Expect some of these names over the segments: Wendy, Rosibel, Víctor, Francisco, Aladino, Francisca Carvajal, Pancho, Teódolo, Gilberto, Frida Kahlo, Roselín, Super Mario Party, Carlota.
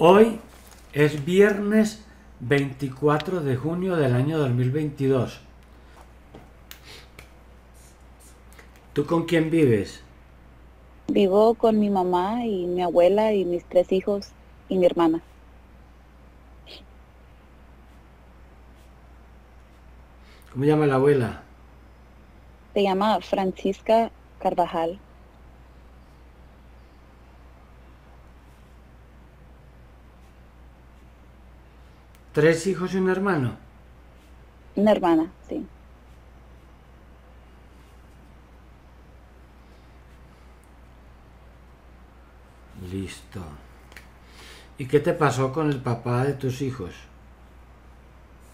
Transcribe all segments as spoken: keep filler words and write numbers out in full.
Hoy es viernes veinticuatro de junio del año dos mil veintidós. ¿Tú con quién vives? Vivo con mi mamá y mi abuela y mis tres hijos y mi hermana. ¿Cómo llama la abuela? Se llama Francisca Carvajal. ¿Tres hijos y un hermano? Una hermana, sí. Listo. ¿Y qué te pasó con el papá de tus hijos?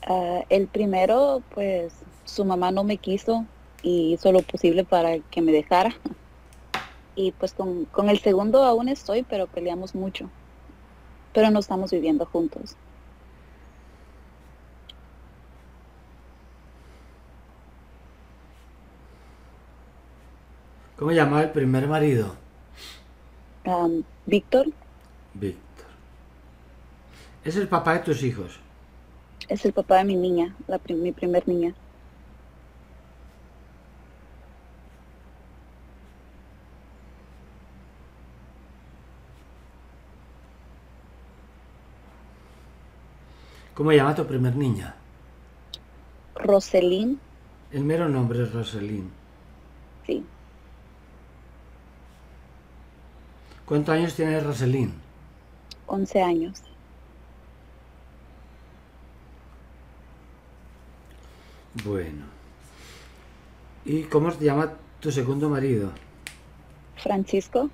Uh, el primero, pues, su mamá no me quiso y hizo lo posible para que me dejara. Y pues con, con el segundo aún estoy, pero peleamos mucho. Pero no estamos viviendo juntos. ¿Cómo llamaba el primer marido? Um, Víctor. Víctor. ¿Es el papá de tus hijos? Es el papá de mi niña, la prim- mi primer niña. ¿Cómo llama tu primer niña? Roselín. El mero nombre es Roselín. Sí. ¿Cuántos años tiene Roselín? Once años. Bueno. ¿Y cómo se llama tu segundo marido? Francisco.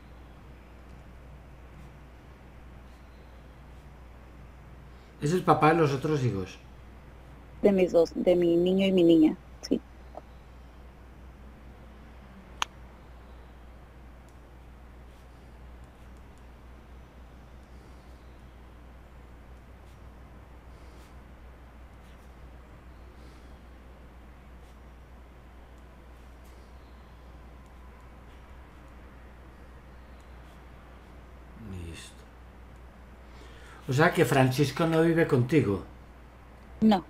¿Es el papá de los otros hijos? De mis dos, de mi niño y mi niña, sí. O sea que Francisco no vive contigo. No.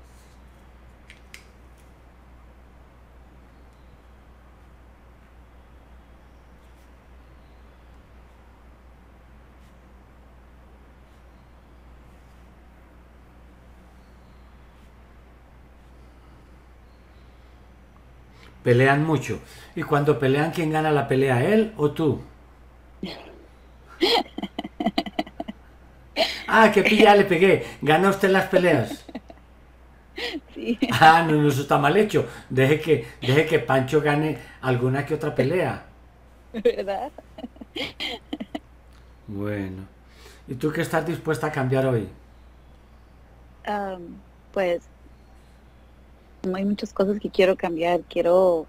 Pelean mucho. ¿Y cuando pelean, quién gana la pelea, él o tú? Ah, qué pilla le pegué. ¿Gana usted las peleas? Sí. Ah, no, no, eso está mal hecho. Deje que, deje que Pancho gane alguna que otra pelea. ¿Verdad? Bueno. ¿Y tú qué estás dispuesta a cambiar hoy? Um, pues, no hay muchas cosas que quiero cambiar. Quiero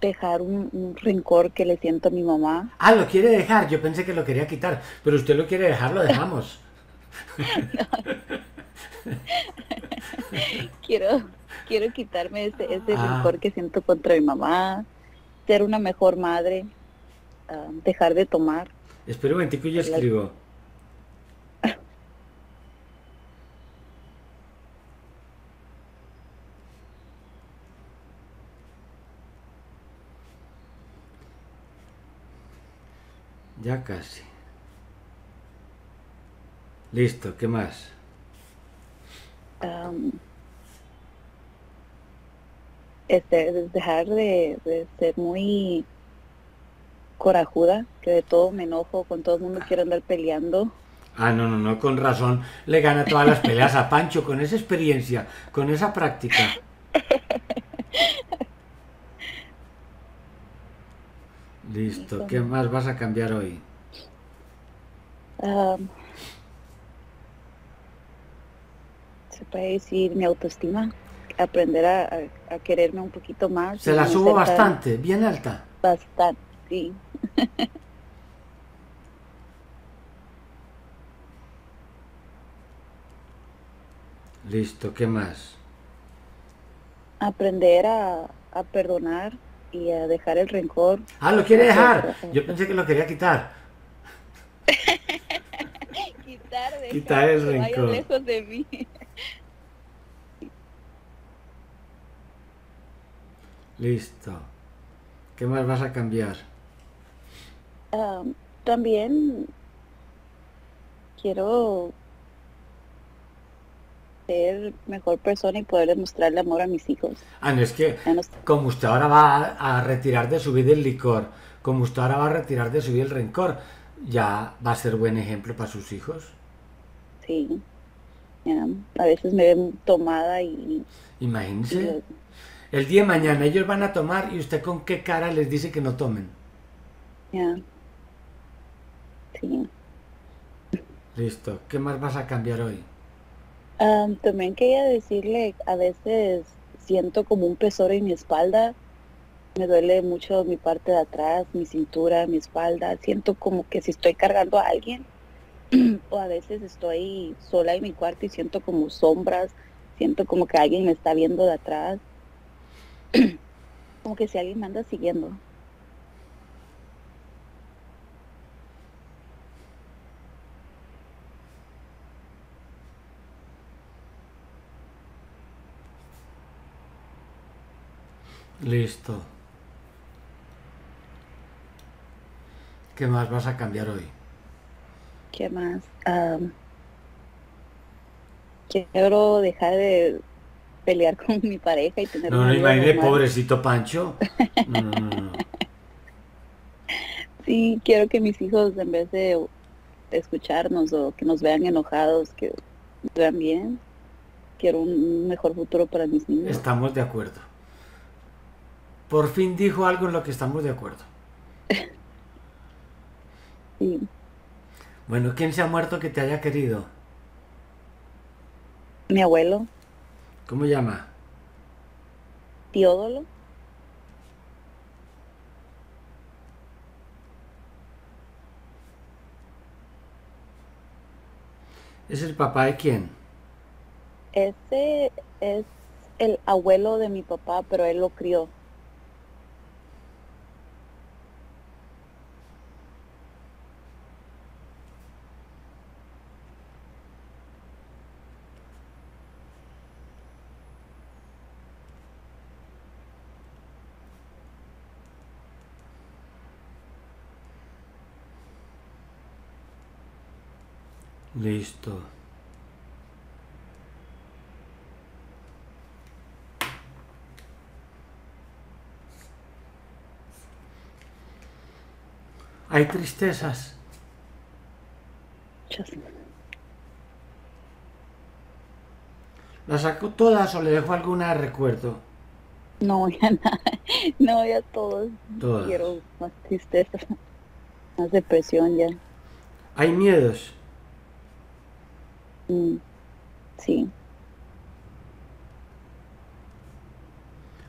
dejar un, un rencor que le siento a mi mamá. Ah, lo quiere dejar. Yo pensé que lo quería quitar, pero usted lo quiere dejar, lo dejamos. No. quiero quiero quitarme ese, ese ah. rencor que siento contra mi mamá, ser una mejor madre, uh, dejar de tomar. Espera un momentico y yo escribo. Ya casi. Listo, ¿qué más? Um, este, dejar de, de ser muy corajuda, que de todo me enojo, con todo el mundo quiero andar peleando. Ah, no, no, no, con razón le gana todas las peleas a Pancho, con esa experiencia, con esa práctica. Listo, ¿qué más vas a cambiar hoy? Um, se puede decir mi autoestima, aprender a, a, a quererme un poquito más. Se la subo bastante, bien alta. Bastante, sí. Listo, ¿qué más? Aprender a, a perdonar. Y a dejar el rencor. Ah, lo quiere dejar. Yo pensé que lo quería quitar. Quita el rencor. Lejos de mí. Listo. ¿Qué más vas a cambiar? Um, también quiero ser mejor persona y poder demostrarle amor a mis hijos. Ah, no, es que como usted ahora va a retirar de su vida el licor, como usted ahora va a retirar de su vida el rencor, ya va a ser buen ejemplo para sus hijos. Sí. Yeah. A veces me ven tomada y... Imagínense. Y yo... El día de mañana ellos van a tomar y usted con qué cara les dice que no tomen. Ya. Yeah. Sí. Listo. ¿Qué más vas a cambiar hoy? Um, también quería decirle, a veces siento como un peso en mi espalda, me duele mucho mi parte de atrás, mi cintura, mi espalda, siento como que si estoy cargando a alguien, o a veces estoy sola en mi cuarto y siento como sombras, siento como que alguien me está viendo de atrás, como que si alguien me anda siguiendo. Listo. ¿Qué más vas a cambiar hoy? ¿Qué más? Um, quiero dejar de pelear con mi pareja y tener... No, no, imagínate, pobrecito Pancho. No, no, no, no. Sí, quiero que mis hijos, en vez de escucharnos o que nos vean enojados, que nos vean bien. Quiero un mejor futuro para mis niños. Estamos de acuerdo. Por fin dijo algo en lo que estamos de acuerdo. Sí. Bueno, ¿quién se ha muerto que te haya querido? Mi abuelo. ¿Cómo llama? Teódolo. ¿Es el papá de quién? Ese es el abuelo de mi papá, pero él lo crió. Listo. Hay tristezas. ¿Las saco todas o le dejo alguna de recuerdo? No, ya nada. No, ya todas. Todas. Quiero más tristeza, más depresión ya. ¿Hay miedos? Sí.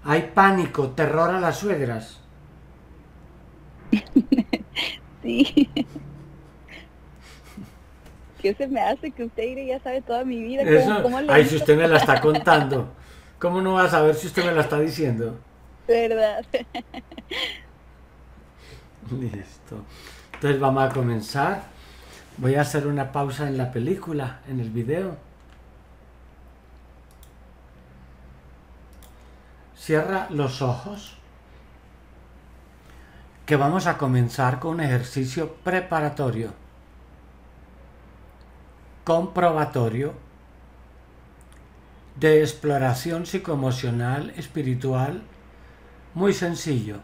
¿Hay pánico, terror a las suegras? Sí. ¿Qué se me hace que usted ya sabe toda mi vida? ¿Cómo, Eso, cómo le ay, hizo? Si usted me la está contando. ¿Cómo no va a saber si usted me la está diciendo? ¿Verdad? Listo. Entonces vamos a comenzar. Voy a hacer una pausa en la película, en el video. Cierra los ojos, que vamos a comenzar con un ejercicio preparatorio, comprobatorio, de exploración psicoemocional, espiritual, muy sencillo.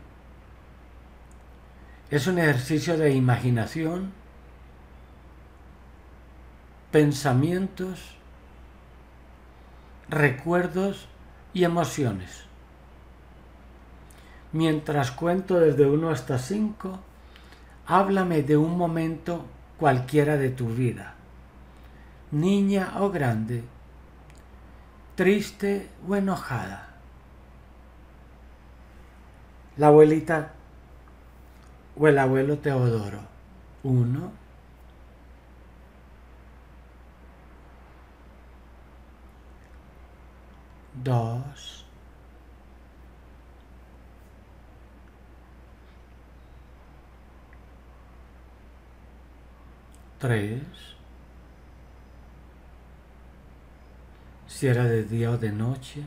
Es un ejercicio de imaginación, pensamientos, recuerdos y emociones. Mientras cuento desde uno hasta cinco, háblame de un momento cualquiera de tu vida, niña o grande, triste o enojada. La abuelita o el abuelo Teodoro. Uno. Dos. Tres. si era de día o de noche.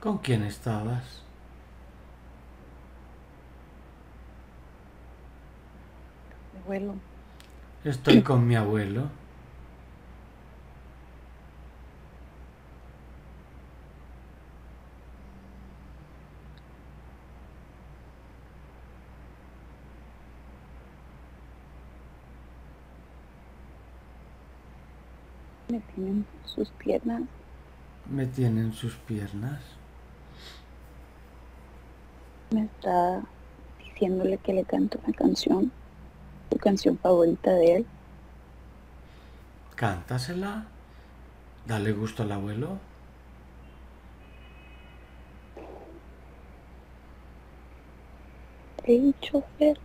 ¿Con quién estabas? Mi abuelo. Estoy con mi abuelo. Me tienen sus piernas. Me tienen sus piernas. Me está diciéndole que le canto una canción, su canción favorita de él. Cántasela, dale gusto al abuelo. Hey, chofer,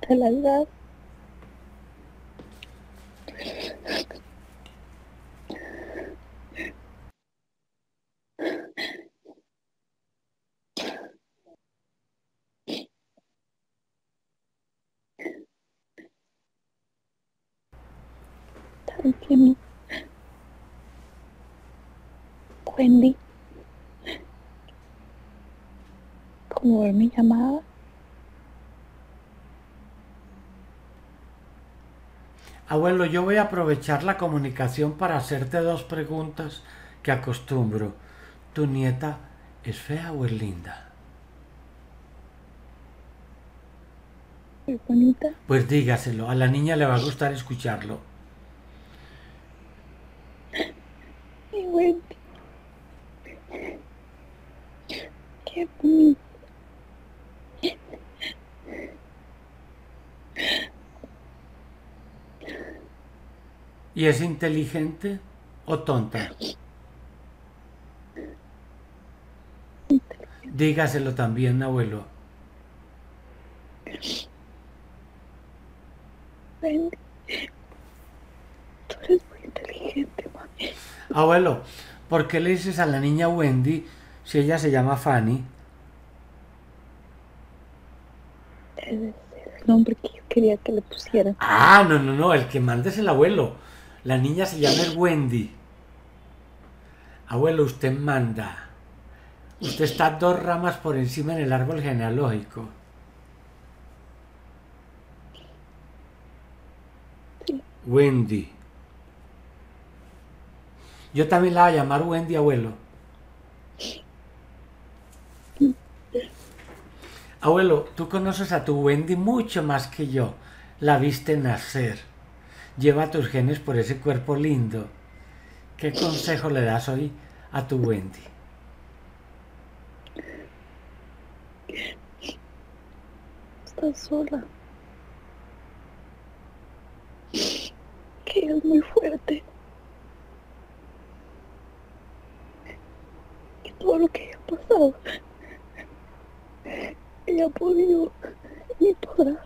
te la das. Wendy, como él me llamaba. Abuelo, yo voy a aprovechar la comunicación para hacerte dos preguntas que acostumbro. ¿Tu nieta es fea o es linda? ¿Es bonita? Pues dígaselo, a la niña le va a gustar escucharlo. Y Wendy, qué bonita. ¿Y es inteligente o tonta? Dígaselo también, abuelo. Wendy, tú eres muy inteligente, mami. Abuelo, ¿por qué le dices a la niña Wendy si ella se llama Fanny? Es el nombre que yo quería que le pusieran. Ah, no, no, no, el que manda es el abuelo. La niña se llama Wendy. Abuelo, usted manda. Usted está dos ramas por encima en el árbol genealógico. Sí. Wendy. Yo también la voy a llamar Wendy, abuelo. Abuelo, tú conoces a tu Wendy mucho más que yo. La viste nacer. Lleva tus genes por ese cuerpo lindo. ¿Qué consejo le das hoy a tu Wendy? Está sola. Que es muy fuerte. Que todo lo que ha pasado, ella ha podido y podrá.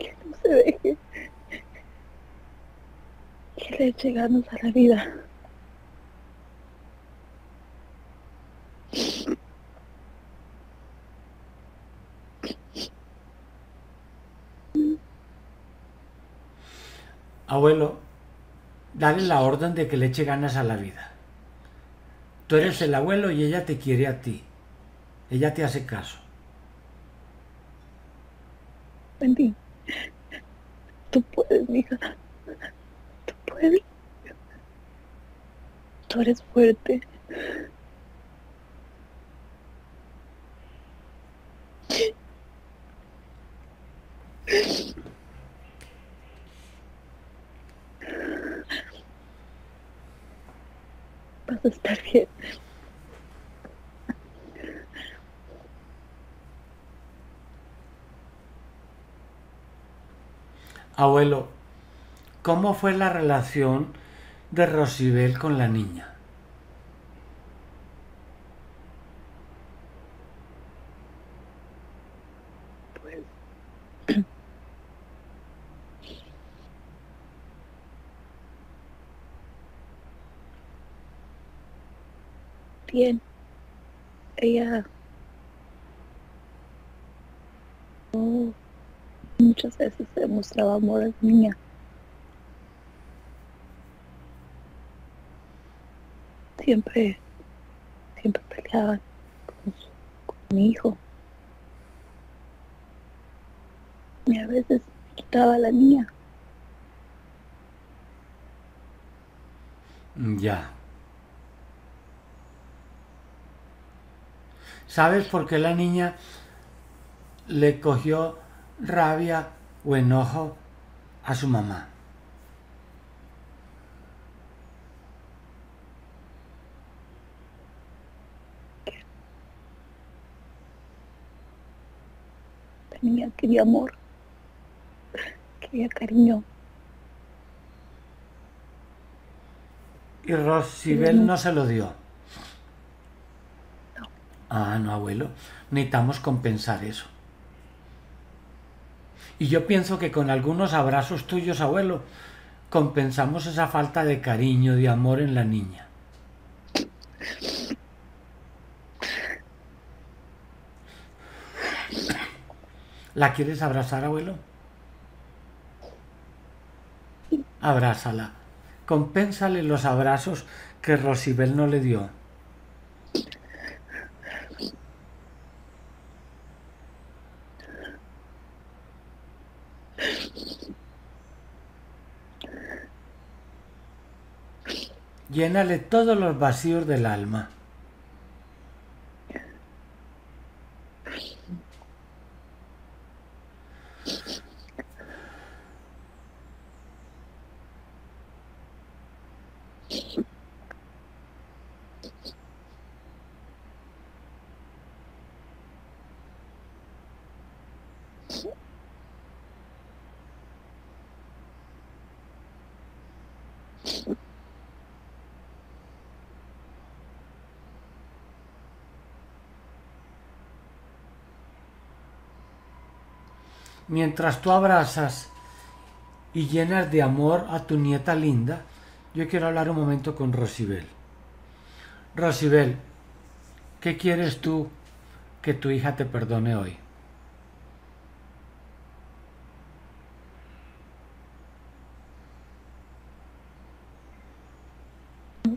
Que no se deje. Que le llegamos a la vida. Abuelo, dale la orden de que le eche ganas a la vida. Tú eres el abuelo y ella te quiere a ti. Ella te hace caso. Wendy, tú puedes, mija. Tú puedes. Tú eres fuerte. Vas a estar bien. Abuelo, ¿cómo fue la relación de Rosibel con la niña? Pues... tiene. Ella oh, muchas veces demostraba amor a la niña. Siempre, siempre peleaban con, su, con mi hijo. Y a veces me quitaba a la niña. Ya. ¿Sabes por qué la niña le cogió rabia o enojo a su mamá? La niña quería amor, quería cariño. Y Rosibel no se lo dio. Ah, no, abuelo, necesitamos compensar eso. Y yo pienso que con algunos abrazos tuyos, abuelo, compensamos esa falta de cariño, de amor en la niña. ¿La quieres abrazar, abuelo? Abrázala. Compénsale los abrazos que Rosibel no le dio. Llénale todos los vacíos del alma. Mientras tú abrazas y llenas de amor a tu nieta linda, yo quiero hablar un momento con Rosibel. Rosibel, ¿qué quieres tú que tu hija te perdone hoy?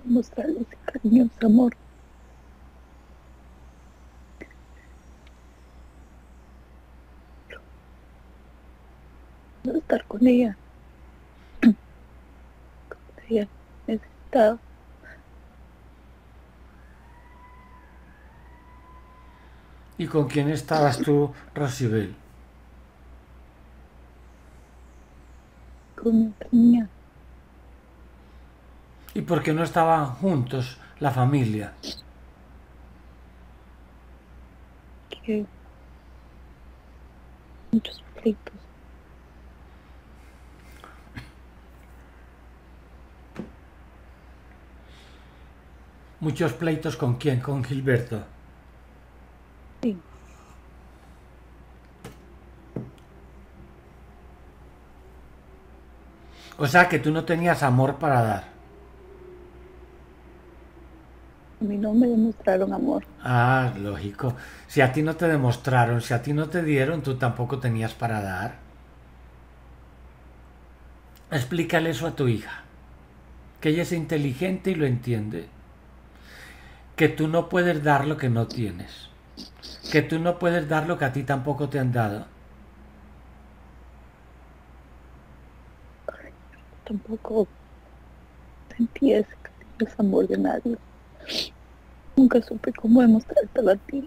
Mostrarles cariño, amor. Estar con ella, como ella necesitaba. ¿Y con quién estabas tú, Rosibel? Con mi niña. ¿Y por qué no estaban juntos la familia? Que muchos conflictos. ¿Muchos pleitos con quién? ¿Con Gilberto? Sí. O sea que tú no tenías amor para dar. A mí no me demostraron amor. Ah, lógico. Si a ti no te demostraron, si a ti no te dieron, tú tampoco tenías para dar. Explícale eso a tu hija. Que ella es inteligente y lo entiende. Que tú no puedes dar lo que no tienes. Que tú no puedes dar lo que a ti tampoco te han dado. Ay, tampoco sentí ese amor de nadie. Nunca supe cómo demostrártelo a ti.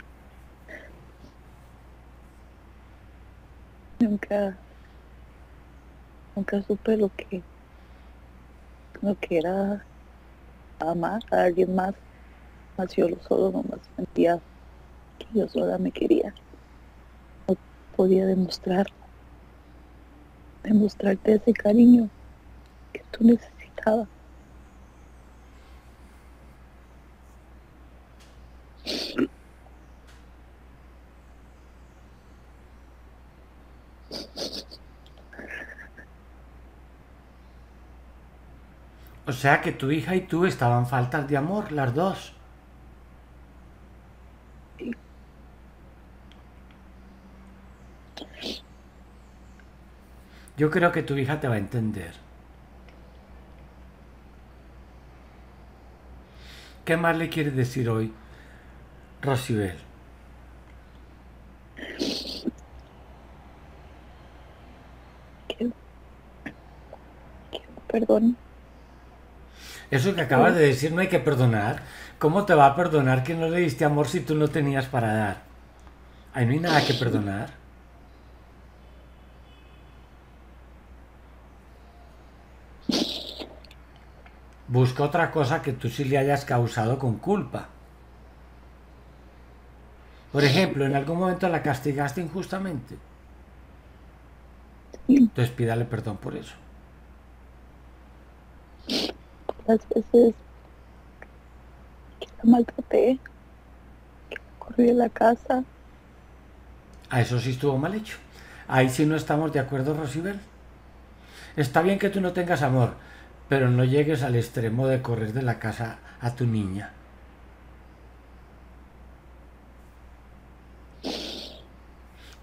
Nunca... Nunca supe lo que... Lo que era amar a alguien más. Más yo solo nomás sentía que yo sola me quería. No podía demostrar, demostrarte ese cariño que tú necesitabas. O sea que tu hija y tú estaban faltas de amor, las dos. Yo creo que tu hija te va a entender. ¿Qué más le quieres decir hoy, Rosibel? Que, que perdone. Eso que acabas de decir no hay que perdonar. ¿Cómo te va a perdonar que no le diste amor si tú no tenías para dar? Ahí no hay nada que perdonar. Busca otra cosa que tú sí le hayas causado con culpa. Por ejemplo, ¿en algún momento la castigaste injustamente? Entonces pídale perdón por eso. Las veces que la maltraté, que corrí de la casa. A eso sí estuvo mal hecho. Ahí sí no estamos de acuerdo, Rosibel. Está bien que tú no tengas amor, pero no llegues al extremo de correr de la casa a tu niña.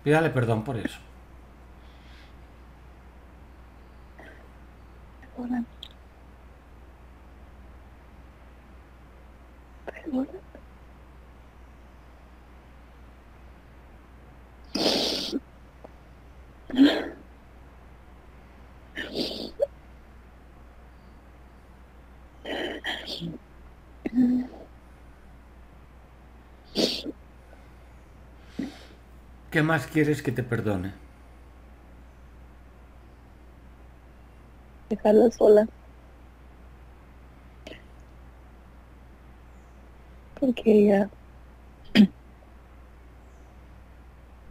Pídale perdón por eso. Perdóname. ¿Qué más quieres que te perdone? Dejarla sola. Porque ella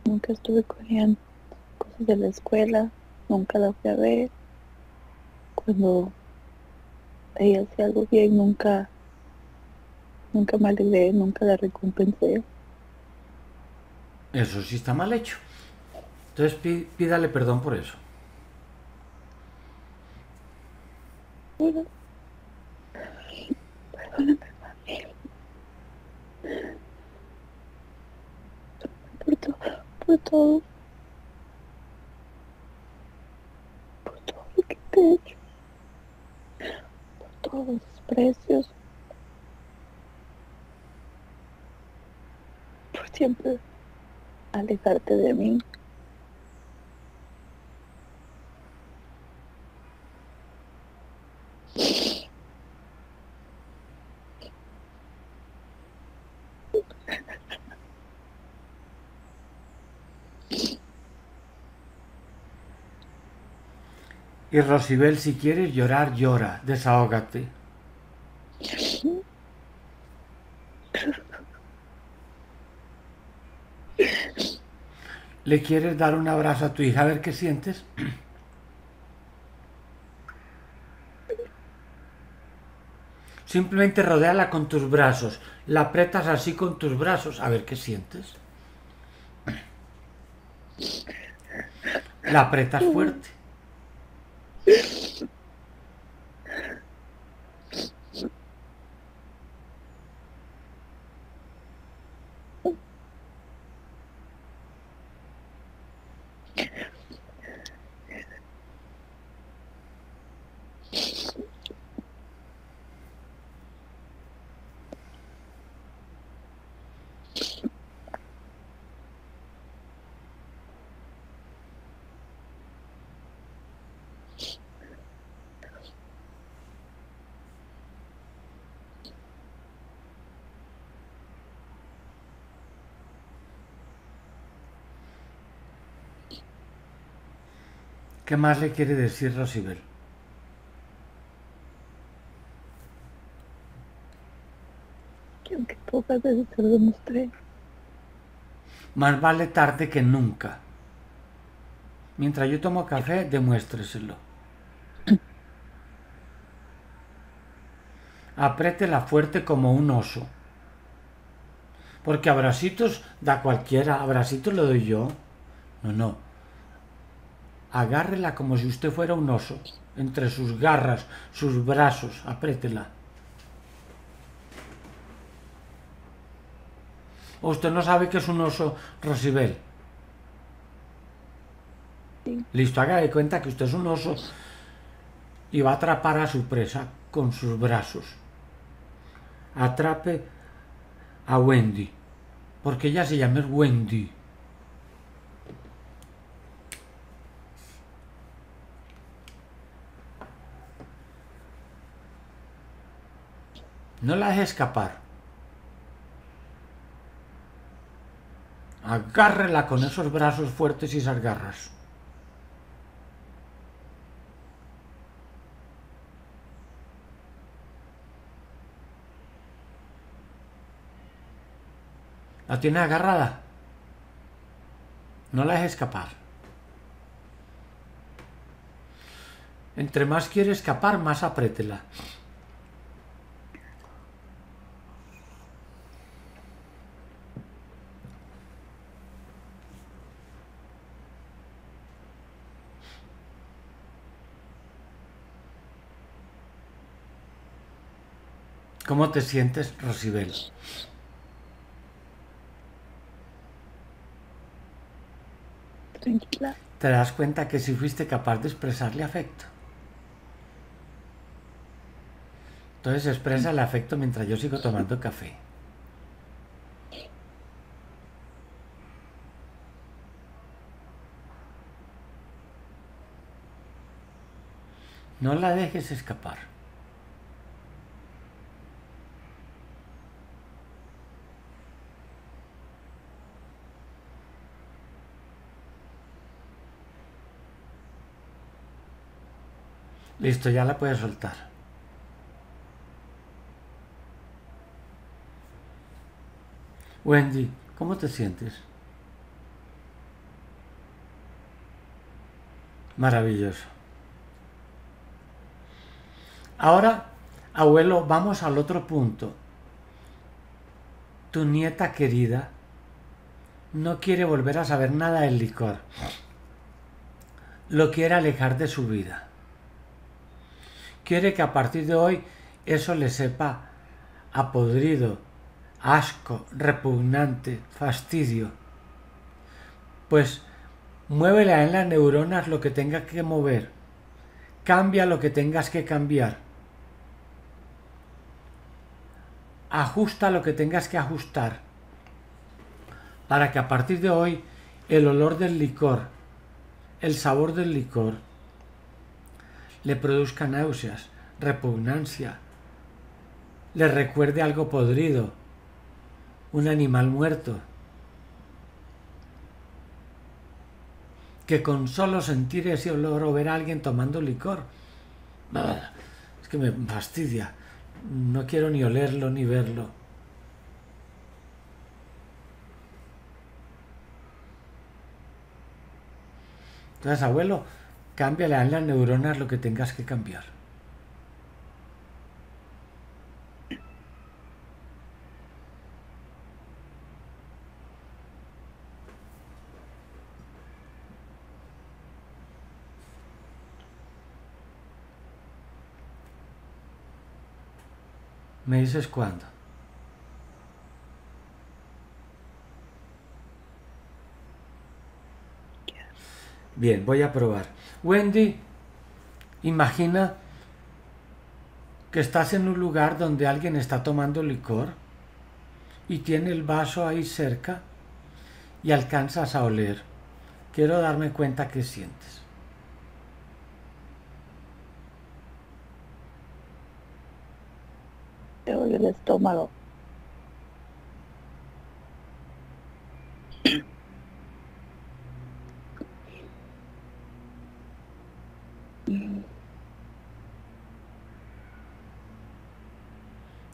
nunca estuve con ella, cosas de la escuela, nunca la fui a ver. Cuando ella hacía algo bien, nunca, nunca me alegré, nunca la recompensé. Eso sí está mal hecho. Entonces pí, pídale perdón por eso. Bueno. Perdóname, mami. Por todo, por todo. Por todo lo que te he hecho. Por todos los desprecios. Por siempre alejarte de mí. Y Rosibel, si quieres llorar, llora, desahógate. ¿Le quieres dar un abrazo a tu hija a ver qué sientes? Simplemente rodéala con tus brazos, la aprietas así con tus brazos, a ver qué sientes. La aprietas fuerte. ¿Qué más le quiere decir Rosibel? Que aunque pocas veces te lo demostré. Más vale tarde que nunca. Mientras yo tomo café, demuéstreselo. Apriétela fuerte como un oso. Porque abracitos da cualquiera, abracitos lo doy yo. No, no. Agárrela como si usted fuera un oso, entre sus garras, sus brazos, apriétela. ¿O usted no sabe qué es un oso, Rosibel? Sí. Listo, haga de cuenta que usted es un oso y va a atrapar a su presa con sus brazos. Atrape a Wendy, porque ella se llama Wendy. No la deje escapar. Agárrela con esos brazos fuertes y esas garras. La tiene agarrada. No la deje escapar. Entre más quiere escapar, más apriétela. ¿Cómo te sientes, Rosibel? Tranquila. ¿Te das cuenta que sí fuiste capaz de expresarle afecto? Entonces expresa el afecto mientras yo sigo tomando café. No la dejes escapar. Listo, ya la puedes soltar. Wendy, ¿cómo te sientes? Maravilloso. Ahora, abuelo, vamos al otro punto. Tu nieta querida no quiere volver a saber nada del licor. Lo quiere alejar de su vida. Quiere que a partir de hoy eso le sepa a podrido, asco, repugnante, fastidio. Pues muévela en las neuronas lo que tengas que mover. Cambia lo que tengas que cambiar. Ajusta lo que tengas que ajustar. Para que a partir de hoy el olor del licor, el sabor del licor, le produzca náuseas, repugnancia, le recuerde algo podrido, un animal muerto, que con solo sentir ese olor o ver a alguien tomando licor, es que me fastidia, no quiero ni olerlo ni verlo. Entonces, abuelo, cámbiale a las neuronas lo que tengas que cambiar. ¿Me dices cuándo? Bien, voy a probar. Wendy, imagina que estás en un lugar donde alguien está tomando licor y tiene el vaso ahí cerca y alcanzas a oler. Quiero darme cuenta qué sientes. Te duele el estómago.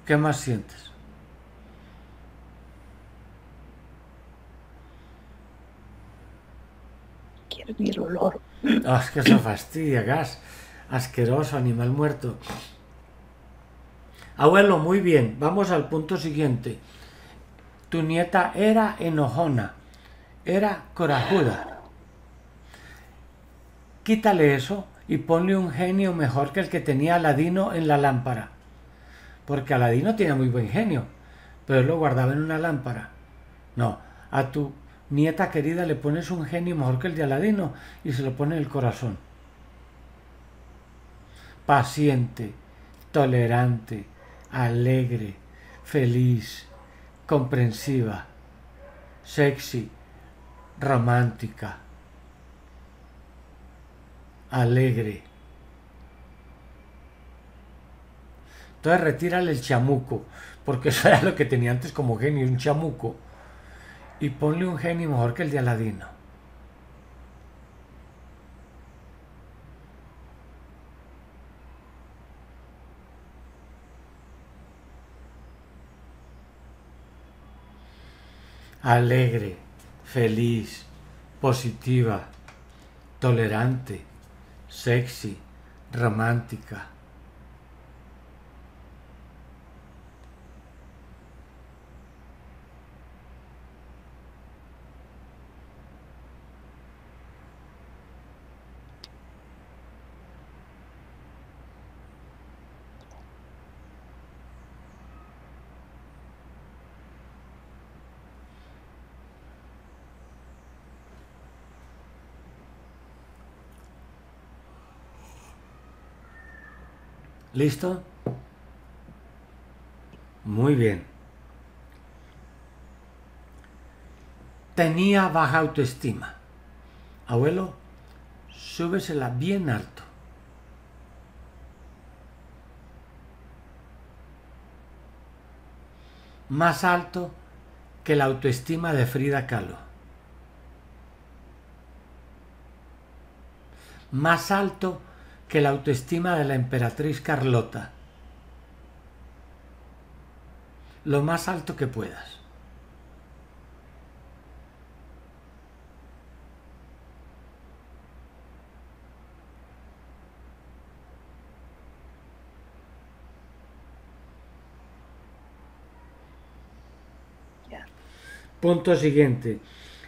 ¿Qué más sientes? Quiero el olor. Oh, es que eso fastidia, gas. Asqueroso, animal muerto. Abuelo, muy bien. Vamos al punto siguiente. Tu nieta era enojona. Era corajuda. Quítale eso y ponle un genio mejor que el que tenía Aladino en la lámpara. Porque Aladino tenía muy buen genio, pero él lo guardaba en una lámpara. No, a tu nieta querida, le pones un genio mejor que el de Aladino y se lo pone en el corazón. Paciente, tolerante, alegre, feliz, comprensiva, sexy, romántica, alegre. Entonces retírale el chamuco, porque eso era lo que tenía antes como genio, un chamuco, y ponle un genio mejor que el de Aladino. Alegre, feliz, positiva, tolerante, sexy, romántica. ¿Listo? Muy bien. Tenía baja autoestima. Abuelo, súbesela bien harto. Más alto que la autoestima de Frida Kahlo. Más alto que la autoestima de la emperatriz Carlota. Lo más alto que puedas. Yeah. Punto siguiente.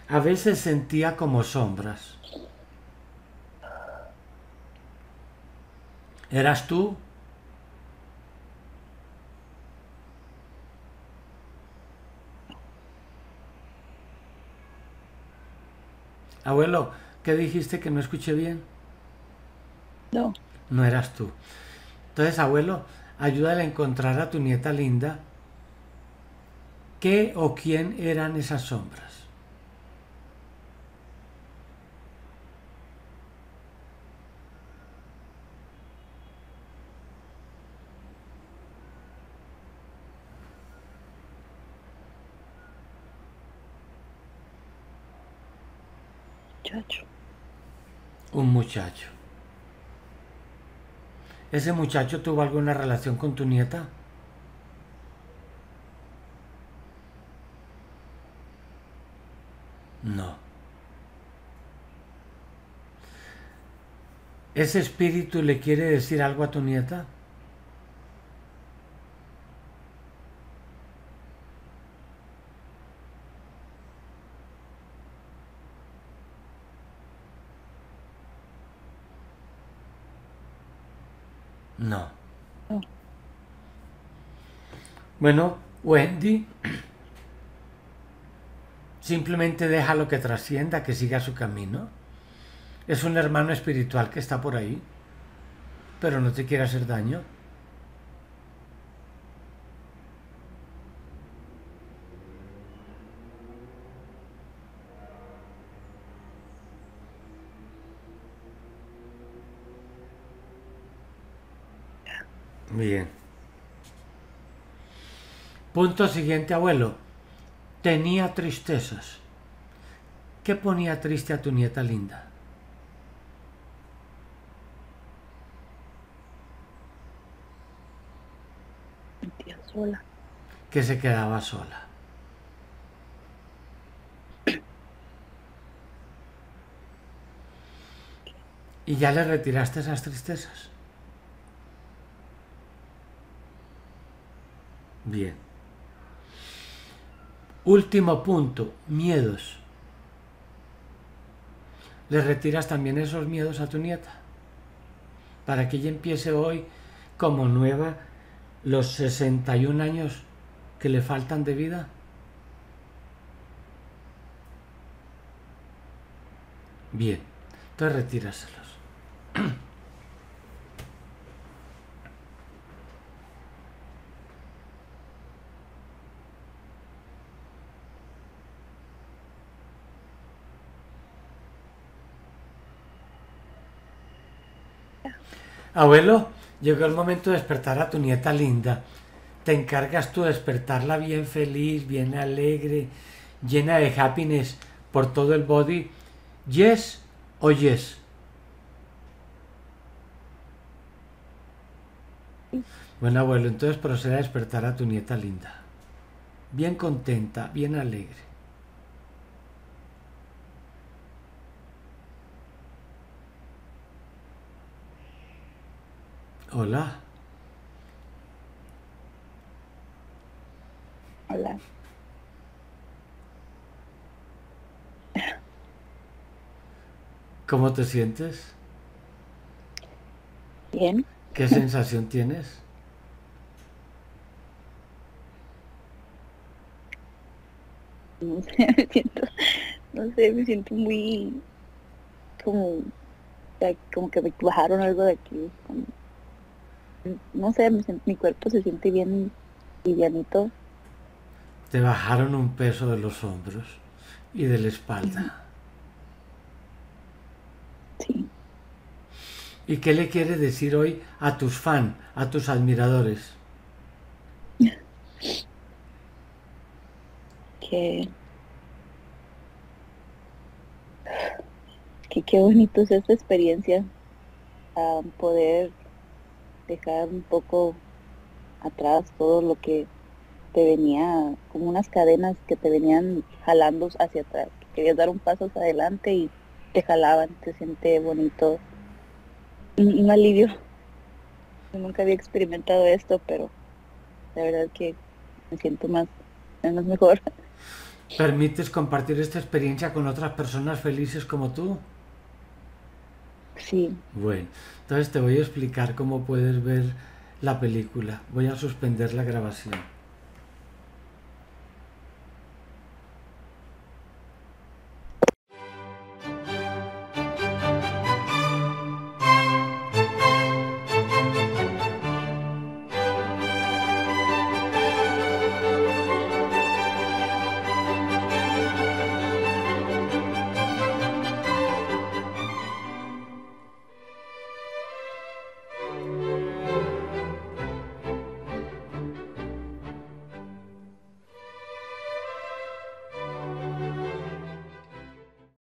A veces sentía como sombras. ¿Eras tú? Abuelo, ¿qué dijiste que no escuché bien? No. No eras tú. Entonces, abuelo, ayúdale a encontrar a tu nieta linda. ¿Qué o quién eran esas sombras? Un muchacho. ¿Ese muchacho tuvo alguna relación con tu nieta? No. ¿Ese espíritu le quiere decir algo a tu nieta? No. Bueno, Wendy, simplemente déjalo que trascienda, que siga su camino. Es un hermano espiritual que está por ahí, pero no te quiere hacer daño. Bien. Punto siguiente, abuelo. Tenía tristezas. ¿Qué ponía triste a tu nieta linda? Me sentía sola. Que se quedaba sola. ¿Y ya le retiraste esas tristezas? Bien. Último punto, miedos. ¿Le retiras también esos miedos a tu nieta? Para que ella empiece hoy como nueva los sesenta y un años que le faltan de vida. Bien, entonces retíraselos. Abuelo, llegó el momento de despertar a tu nieta linda. Te encargas tú de despertarla bien feliz, bien alegre, llena de happiness por todo el body. ¿Yes o yes? Bueno, abuelo, entonces procede a despertar a tu nieta linda. Bien contenta, bien alegre. Hola. Hola. ¿Cómo te sientes? Bien. ¿Qué sensación tienes? Me siento, no sé, me siento muy como, como que me bajaron algo de aquí. Como... No sé, mi, mi cuerpo se siente bien livianito. Te bajaron un peso de los hombros y de la espalda. Sí. ¿Y qué le quieres decir hoy a tus fans, a tus admiradores? Que... Que qué bonito es esta experiencia. A poder... dejar un poco atrás todo lo que te venía, como unas cadenas que te venían jalando hacia atrás. Querías dar un paso hacia adelante y te jalaban, te siente bonito. Un, un alivio. Yo nunca había experimentado esto, pero la verdad es que me siento más, más mejor. ¿Permites compartir esta experiencia con otras personas felices como tú? Sí. Bueno, entonces te voy a explicar cómo puedes ver la película. Voy a suspender la grabación.